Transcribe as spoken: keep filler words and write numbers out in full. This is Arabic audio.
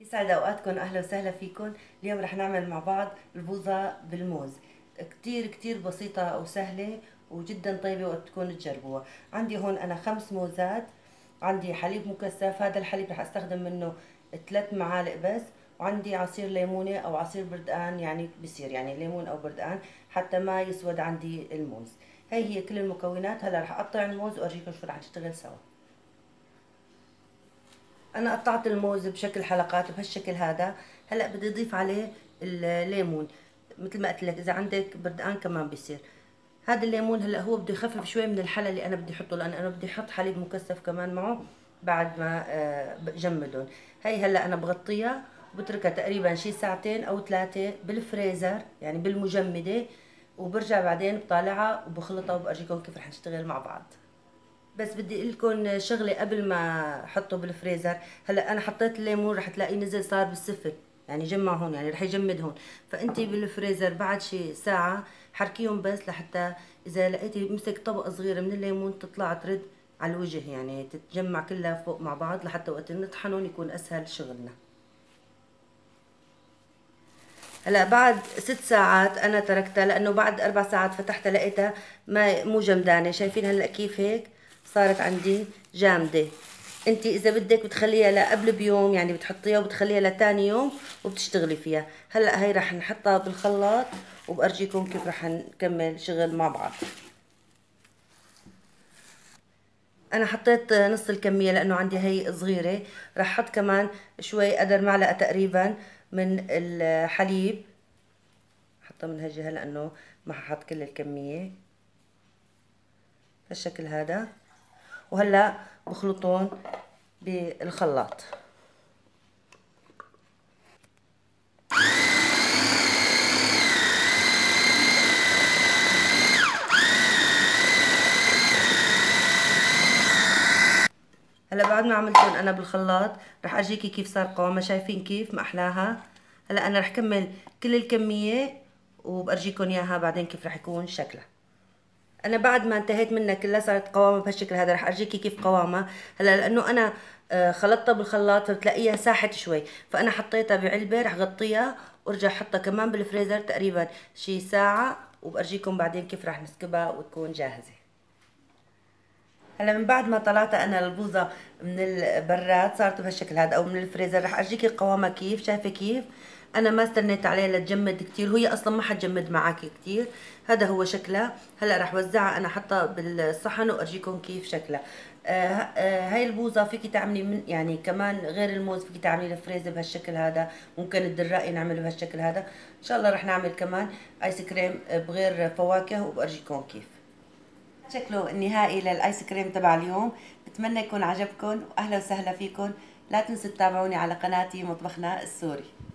يسعد اوقاتكم، اهلا وسهلا فيكم. اليوم رح نعمل مع بعض البوظه بالموز، كتير كتير بسيطه وسهله وجدا طيبه وقت تكون تجربوها. عندي هون انا خمس موزات، عندي حليب مكثف، هذا الحليب رح استخدم منه ثلاث معالق بس، وعندي عصير ليمونه او عصير بردقان، يعني بصير يعني ليمون او بردقان حتى ما يسود عندي الموز. هي هي كل المكونات. هلا رح اقطع الموز وارجيكم شو رح نشتغل سوا. انا قطعت الموز بشكل حلقات بهالشكل هذا. هلا بدي اضيف عليه الليمون، مثل ما قلت لك اذا عندك بردقان كمان بيصير. هذا الليمون هلا هو بده يخفف شوي من الحلا اللي انا بدي احطه، لان انا بدي احط حليب مكثف كمان معه بعد ما بجمدهم. هي هلا انا بغطيها وبتركها تقريبا شي ساعتين او ثلاثه بالفريزر، يعني بالمجمده، وبرجع بعدين بطالعها وبخلطها وبأرجيكم كيف رح نشتغل مع بعض. بس بدي اقول لكم شغله قبل ما احطه بالفريزر. هلا انا حطيت الليمون، رح تلاقيه نزل صار بالسفل، يعني جمع هون، يعني رح يجمد هون. فانتي بالفريزر بعد شي ساعه حركيهم بس لحتى اذا لقيتي مسك طبقه صغيره من الليمون تطلع ترد على الوجه، يعني تتجمع كلها فوق مع بعض لحتى وقت نطحنهم يكون اسهل شغلنا. هلا بعد ست ساعات انا تركتها، لانه بعد اربع ساعات فتحتها لقيتها ما مو جمدانه. شايفين هلا كيف هيك صارت عندي جامده. انت اذا بدك بتخليها لقبل بيوم، يعني بتحطيها وبتخليها لتاني يوم وبتشتغلي فيها. هلا هي رح نحطها بالخلاط وبأرجيكم كيف رح نكمل شغل مع بعض. انا حطيت نص الكميه لانه عندي هي صغيره. رح حط كمان شوي، قدر معلقه تقريبا من الحليب، حطها من هالجهه لانه ما ححط كل الكميه بالشكل هذا. وهلا بخلطهم بالخلاط. هلا بعد ما عملتهم انا بالخلاط رح ارجيكي كيف صار قوامها. شايفين كيف ما احلاها. هلا انا رح كمل كل الكميه وبارجيكم اياها بعدين كيف رح يكون شكلها. انا بعد ما انتهيت منها كلها صارت قوامها بهالشكل هذا. رح ارجيكي كيف قوامها. هلا لانه انا خلطتها بالخلاط فبتلاقيها ساحت شوي، فانا حطيتها بعلبه رح غطيها وارجع حطها كمان بالفريزر تقريبا شي ساعه، وبارجيكم بعدين كيف رح نسكبها وتكون جاهزه. هلا من بعد ما طلعت انا البوظه من البراد صارت بهالشكل هذا او من الفريزر. رح ارجيكي قوامها كيف. شايفه كيف انا ما استنيت عليها لتجمد كتير، وهي اصلا ما حتجمد معاكي كتير. هذا هو شكلها. هلا رح وزعها انا حطها بالصحن وارجيكم كيف شكلها. هاي البوظه فيكي تعملي من، يعني كمان غير الموز فيكي تعملي الفريزه بهالشكل هذا، ممكن الدرائي نعمله بهالشكل هذا. ان شاء الله رح نعمل كمان ايس كريم بغير فواكه وبارجيكم كيف شكله النهائي للايس كريم تبع اليوم. بتمنى يكون عجبكم واهلا وسهلا فيكم. لا تنسوا تتابعوني على قناتي مطبخنا السوري.